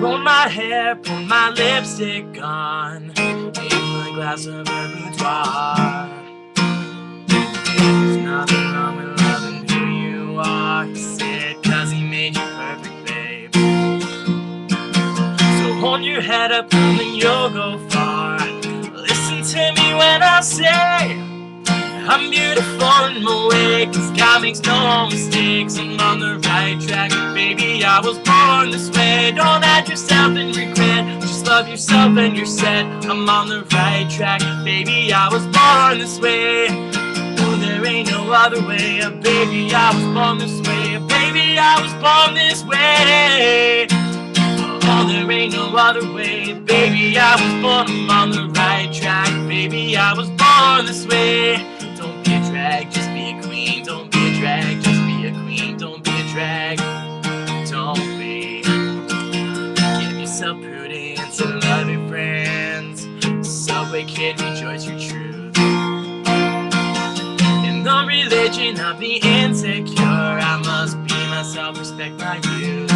Pull my hair, put my lipstick on, take my glass of her boudoir. There's nothing wrong with loving who you are, he said, 'cause he made you perfect, babe. So hold your head up and then you'll go far. Listen to me when I say I'm beautiful in my way, 'cause God makes no mistakes. I'm on the right track, baby, I was born this way. Don't add yourself in regret, just love yourself and you're set. I'm on the right track, baby, I was born this way. Oh, there ain't no other way, baby, I was born this way. Baby, I was born this way. Oh, there ain't no other way, baby, I was born. I'm on the right track, baby, I was born this way. Just be a queen, don't be a drag. Just be a queen, don't be a drag. Don't be. Give yourself prudence and love your friends. Subway kid, rejoice your truth. In the religion of the insecure, I must be myself, respect my youth.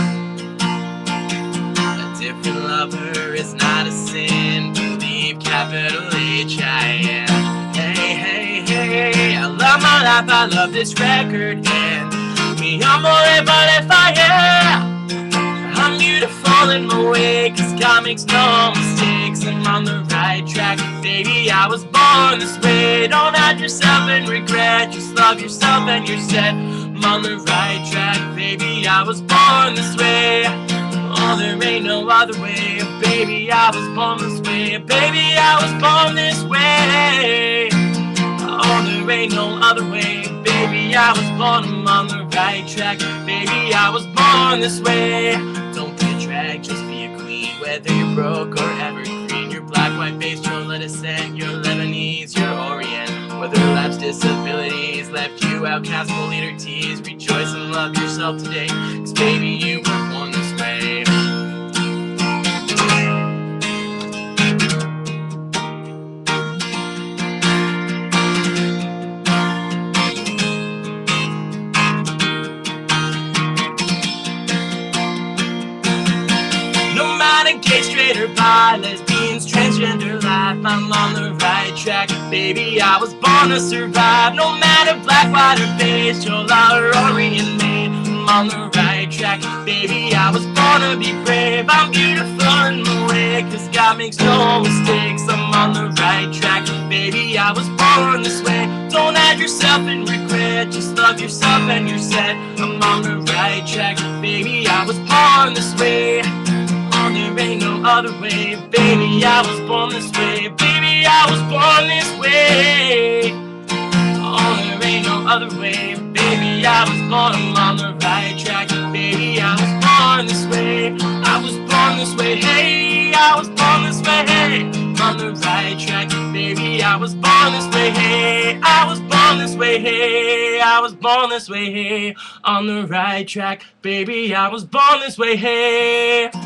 A different lover is not a sin. Believe capital H-I-M. I love my life, I love this record, and me, I'm worried about if I am. I'm beautiful in my way, 'cause God makes no mistakes. I'm on the right track, baby, I was born this way. Don't hide yourself in regret, just love yourself and you're set. I'm on the right track, baby, I was born this way. Oh, there ain't no other way, baby, I was born this way. Baby, I was born this way. Oh, there ain't no other way, baby, I was born. I'm on the right track, baby, I was born this way. Don't be a drag, just be a queen. Whether you're broke or evergreen, you're black, white, based, your Latin, your Lebanese, your Orient. Whether life's disabilities left you outcast, will lead or tease, rejoice and love yourself today, 'cause baby, you were born this way. Gay, straight or bi, lesbians, transgender life, I'm on the right track, baby, I was born to survive. No matter black, white, or beige, Chola or Orient made, I'm on the right track, baby, I was born to be brave. I'm beautiful in my way, 'cause God makes no mistakes. I'm on the right track, baby, I was born this way. Don't hide yourself in regret, just love yourself and you're set. I'm on the right track, baby, I was born this way. There ain't no other way, baby, I was born this way. Baby, I was born this way. Oh, there ain't no other way, baby, I was born. I'm on the right track, baby, I was born this way. I was born this way, hey, I was born this way, hey. On the right track, baby, I was born this way, hey. I was born this way, hey. I was born this way, hey. On the right track, baby, I was born this way, hey.